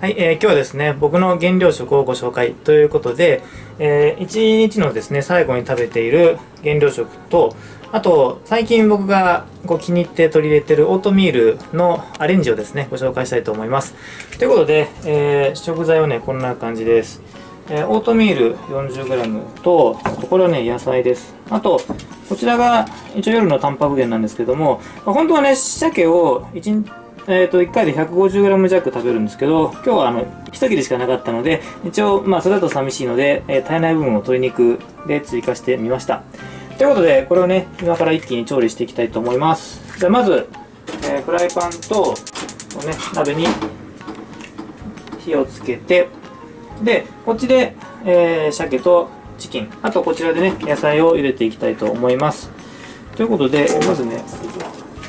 はい、今日はですね、僕の原料食をご紹介ということで、1日のですね、最後に食べている原料食と、あと、最近僕が気に入って取り入れてるオートミールのアレンジをですね、ご紹介したいと思います。ということで、食材はね、こんな感じです。オートミール 40g と、これはね、野菜です。あと、こちらが一応夜のタンパク源なんですけども、本当はね、鮭を1回で 150g 弱食べるんですけど、今日は一切れしかなかったので、一応、それだと寂しいので、足りない部分を鶏肉で追加してみました。ということで、これをね、今から一気に調理していきたいと思います。じゃあ、まず、フライパンと、ね、鍋に火をつけて、で、こっちで、鮭とチキン、あとこちらでね、野菜を茹でていきたいと思います。ということで、まずね、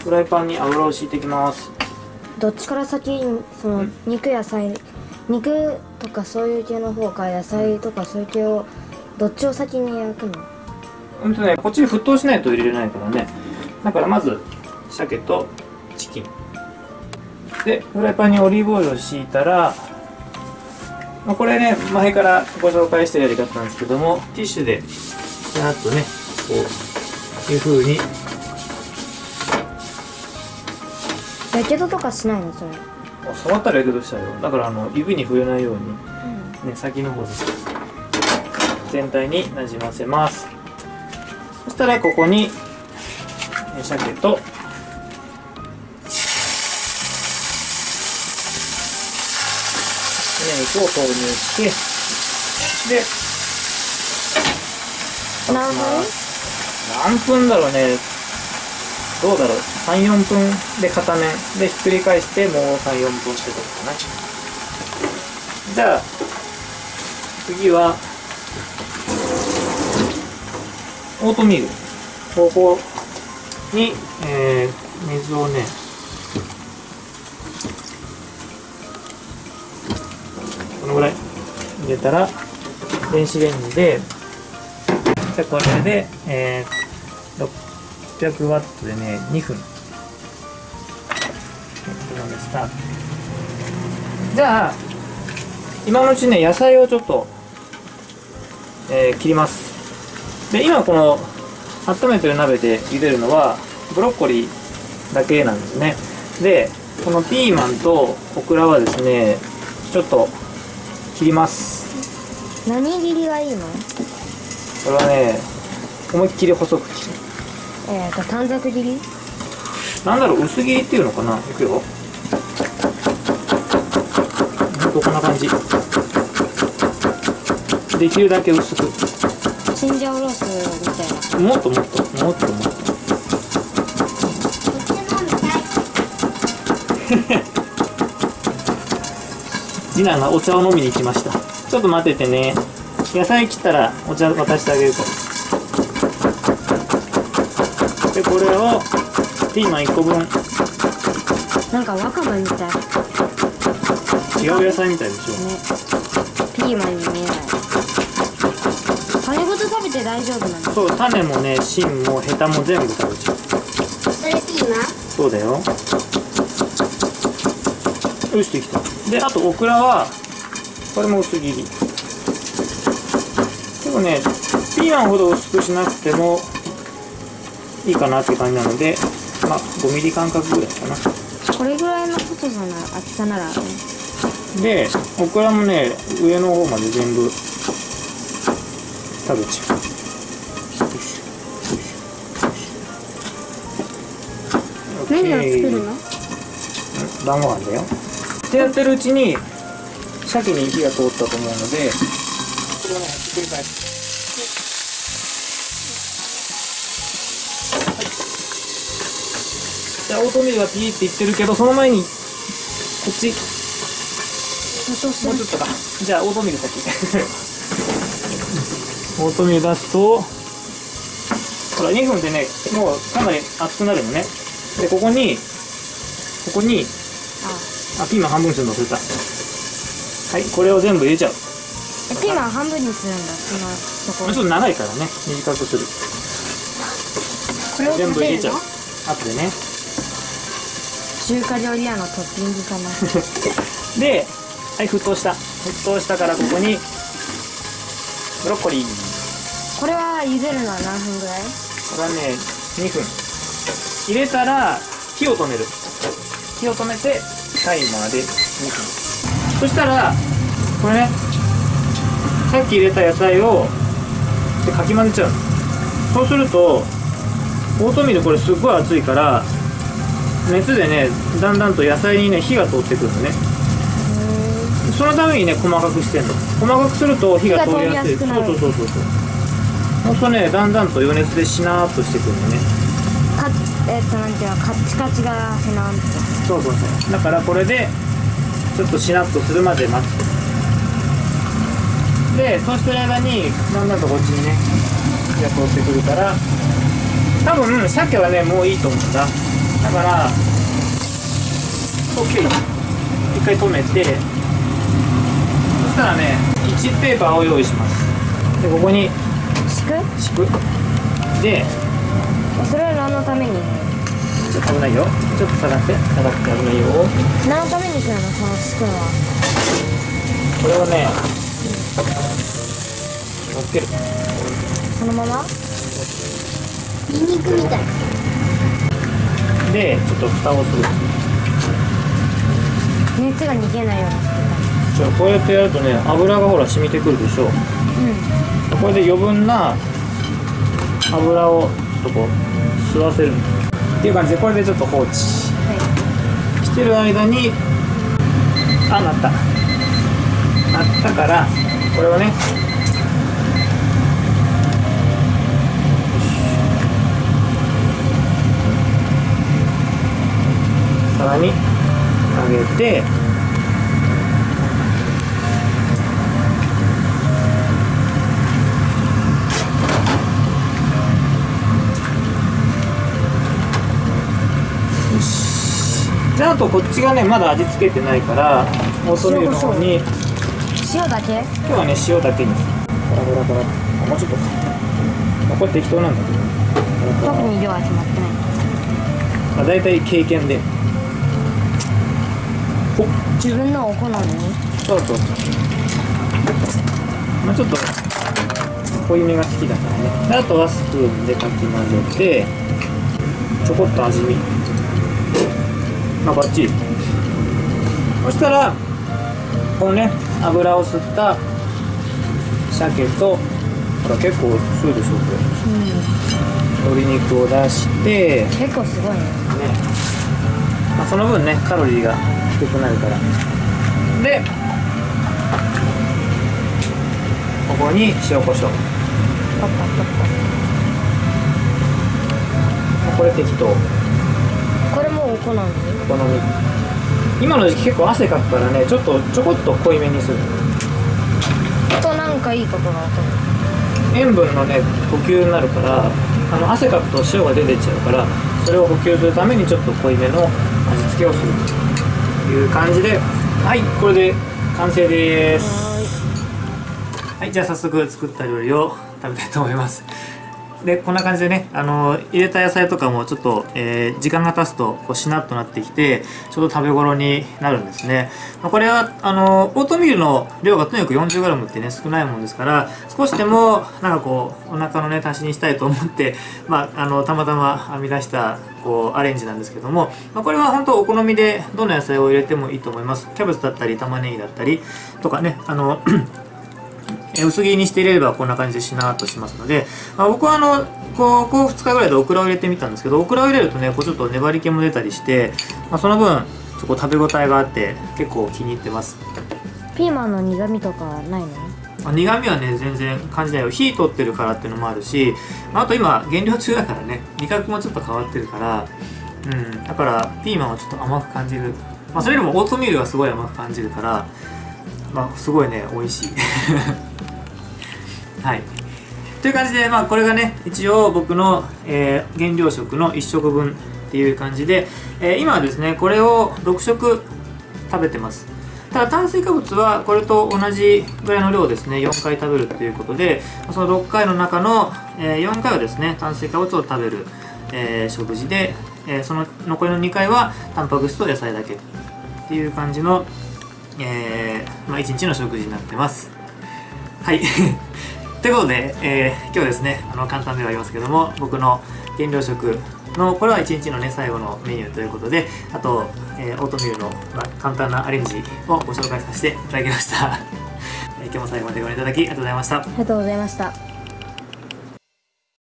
フライパンに油を敷いていきます。どっちから先に肉とかそういう系の方か野菜とかそういう系をどっちを先に焼くの？ね、こっちに沸騰しないと入れれないからね。だからまず鮭とチキンでフライパンにオリーブオイルを敷いたら、これね前からご紹介してるやり方なんですけども、ティッシュでジャーッとねこういう風に。やけどとかしないのそれ？触ったらやけどしちゃうよ。だから指に触れないように、ね、先の方です全体になじませます。そしたらここに鮭と胸肉を投入してで何分だろうね。どうだろう、3、4分で片面でひっくり返して、もう3、4分ってことかな。じゃあ次はオートミール、ここに、水をねこのぐらい入れたら電子レンジで、じゃあこれで600ワットでね、2分。スタート。じゃあ、今のうちね、野菜をちょっと、切ります。で、今この、温めてる鍋で茹でるのは、ブロッコリーだけなんですね。で、このピーマンとオクラはですね、ちょっと、切ります。何切りがいいの？これはね、思いっきり細く切る。短冊切り？なんだろう、薄切りっていうのかな。いくよ。ほんとこんな感じ。できるだけ薄く。チンジャオロースみたいな。もっと。こっち飲みたい。次男がお茶を飲みに来ました。ちょっと待っててね。野菜切ったらお茶渡してあげるから。でこれをピーマン1個分。なんかわかめみたい。違う野菜みたいでしょ、ね、ピーマンに見えない。種ごと食べて大丈夫なの？そう、種もね芯もヘタも全部食べちゃう。それピーマン？そうだよ。よしできた。であとオクラはこれも薄切り。でもねピーマンほど薄くしなくてもいいかなって感じなので、5ミリ間隔ぐらいかな。これぐらいの太さの厚さなら、ね、でオクラもね上の方まで全部食べちゃう。何を作るの？晩ご飯だよ。ってやってるうちに鮭に火が通ったと思うので、これをねひっくり返す。じゃあオートミールがピーっていってるけど、その前にこっちもうちょっとか。じゃあオートミール先オートミール出すとほら2分でねもうかなり熱くなるのね。でここにピーマン半分するの忘れた。はい、これを全部入れちゃう。ピーマン半分にするんだ。そのちょっと長いからね短くする。全部入れちゃう後でね。中華料理屋のトッピングかな。ではい、沸騰したからここにブロッコリー。これは茹でるのは何分ぐらい？これはね、2分。入れたら火を止める。火を止めてタイマーで2分。そしたらこれね、さっき入れた野菜をかき混ぜちゃう。そうするとオートミールこれすっごい熱いから熱でね、だんだんと野菜にね火が通ってくるのね。そのためにね細かくしてんの。細かくすると火が通りやすい。そうそう。ほんとね、だんだんと余熱でしなーっとしてくるのね。なんていうの、カッチカチがしなーっと。そう。だからこれでちょっとしなっとするまで待つ。で、そうしてる間にだんだんとこっちにね火が通ってくるから、多分鮭はねもういいと思うんだ。だから一回止めて、そしたらねキッチンペーパーを用意します。でここに敷くで、それは何のために？ちょっと危ないよ、ちょっと下がって危ないよ。何のためにするの、その敷くのは？これをね乗っける。そのままニンニクみたいで、ちょっと蓋をする。熱が逃げないようにしてる。こうやってやるとね、油がほら染みてくるでしょ。これで余分な油をちょっとこう吸わせるっていう感じで、これでちょっと放置、してる間になったからこれをね皿に上げて、よし。じゃあ、あとこっちがねまだ味付けてないから、オートミールの方に塩だけ。今日はね塩だけに。ほら、もうちょっと。これ適当なんだけど。特に量は決まってない。まあだいたい経験で。自分のお好みに。そう。まあちょっと濃いめが好きだからね。であとはスプーンでかき混ぜて、ちょこっと味見。バッチリ。そしたらこのね油を吸った鮭と、ほら結構吸うでしょこれ。鶏肉を出して。結構すごいね。まあその分ねカロリーが。低くなるから。で、ここに塩コショウ。これ適当。これもお好み。今の時期結構汗かくからね、ちょこっと濃いめにする。となんかいいことが分かる。塩分のね補給になるから、汗かくと塩が出てっちゃうから、それを補給するためにちょっと濃いめの味付けをする。いう感じで、はい、これで完成です。はい、じゃあ早速作った料理を食べたいと思います。で、こんな感じでね、入れた野菜とかもちょっと、時間が経つとこうしなっとなってきて、ちょうど食べ頃になるんですね。これはオートミールの量がとにかく 40g ってね少ないもんですから、少しでもなんかこうお腹のね足しにしたいと思って、たまたま編み出したこうアレンジなんですけども、これは本当お好みでどの野菜を入れてもいいと思います。キャベツだったり玉ねぎだったりとかね、薄切りにして入れればこんな感じでしなーっとしますので、僕はこう2日ぐらいでオクラを入れてみたんですけど、オクラを入れるとねこうちょっと粘り気も出たりして、その分ちょっと食べ応えがあって結構気に入ってます。ピーマンの苦味とかないの？苦味はね全然感じないよ。火取ってるからっていうのもあるし、あと今減量中だからね味覚もちょっと変わってるから、だからピーマンはちょっと甘く感じる。それよりもオートミールはすごい甘く感じるから、すごいね美味しい。はい、という感じで、これがね一応僕の、減量食の1食分っていう感じで、今はですねこれを6食食べてます。ただ炭水化物はこれと同じぐらいの量ですね、4回食べるということで、その6回の中の、4回はですね炭水化物を食べる、食事で、その残りの2回はタンパク質と野菜だけっていう感じの一日の食事になってます。はい。ということで、今日ですね、簡単ではありますけども、僕の減量食の、これは一日のね、最後のメニューということで、あと、オートミールの、簡単なアレンジをご紹介させていただきました。今日も最後までご覧いただきありがとうございました。ありがとうございました。